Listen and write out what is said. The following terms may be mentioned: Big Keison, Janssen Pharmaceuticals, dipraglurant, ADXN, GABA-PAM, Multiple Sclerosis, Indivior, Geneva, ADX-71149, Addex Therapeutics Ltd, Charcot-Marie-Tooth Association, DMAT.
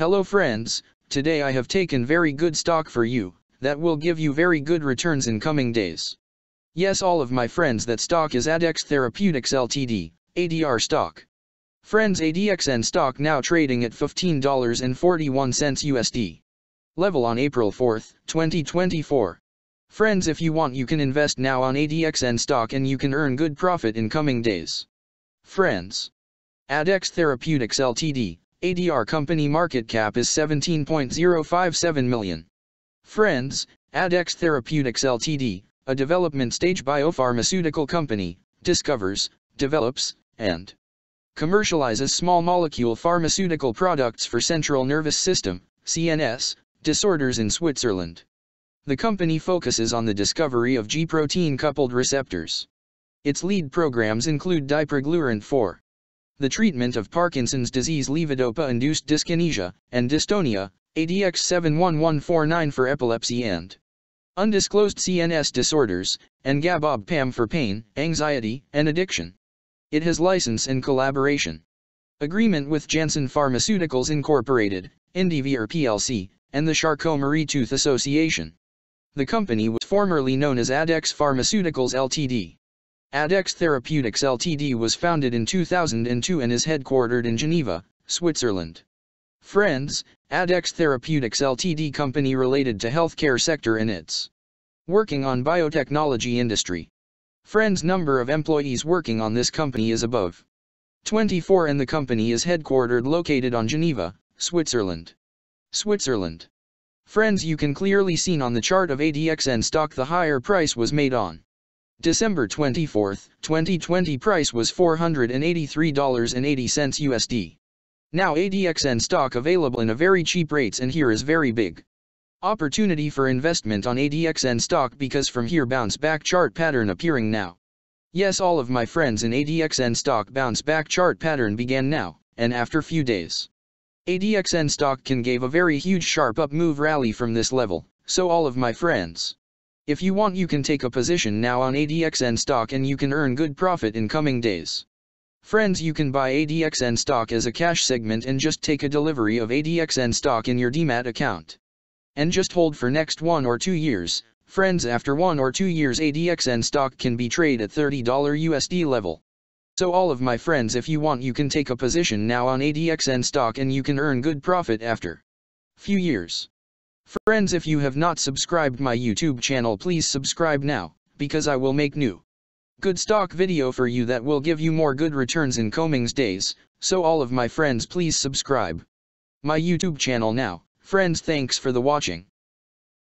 Hello friends, today I have taken very good stock for you, that will give you very good returns in coming days. Yes, all of my friends, that stock is Addex Therapeutics Ltd, ADR stock. Friends, ADXN stock now trading at $15.41 USD. Level on April 4, 2024. Friends, if you want you can invest now on ADXN stock and you can earn good profit in coming days. Friends, Addex Therapeutics Ltd. ADR company market cap is 17.057 million. Friends, Addex Therapeutics Ltd, a development stage biopharmaceutical company, discovers, develops, and commercializes small molecule pharmaceutical products for central nervous system, CNS, disorders in Switzerland. The company focuses on the discovery of G-protein coupled receptors. Its lead programs include dipraglurant for the treatment of Parkinson's disease, levodopa-induced dyskinesia and dystonia, ADX-71149 for epilepsy and undisclosed CNS disorders, and GABA-PAM for pain, anxiety, and addiction. It has license and collaboration agreement with Janssen Pharmaceuticals Incorporated, Indivior PLC, and the Charcot-Marie-Tooth Association. The company was formerly known as Addex Pharmaceuticals Ltd. Addex Therapeutics Ltd was founded in 2002 and is headquartered in Geneva, Switzerland. Friends, Addex Therapeutics Ltd company related to healthcare sector and it's working on biotechnology industry. Friends, number of employees working on this company is above 24 and the company is headquartered located on Geneva, Switzerland. Friends, you can clearly seen on the chart of ADXN stock the higher price was made on December 24, 2020 price was $483.80 USD. Now ADXN stock available in a very cheap rates and here is very big opportunity for investment on ADXN stock because from here bounce back chart pattern appearing now. Yes, all of my friends, in ADXN stock bounce back chart pattern began now, and after few days ADXN stock can give a very huge sharp up move rally from this level, so all of my friends, if you want you can take a position now on ADXN stock and you can earn good profit in coming days. Friends, you can buy ADXN stock as a cash segment and just take a delivery of ADXN stock in your DMAT account. And just hold for next 1 or 2 years, friends. After 1 or 2 years ADXN stock can be traded at $30 USD level. So all of my friends, if you want you can take a position now on ADXN stock and you can earn good profit after few years. Friends, if you have not subscribed my YouTube channel, please subscribe now, because I will make new good stock video for you that will give you more good returns in coming days, so all of my friends please subscribe my YouTube channel now. Friends, thanks for the watching.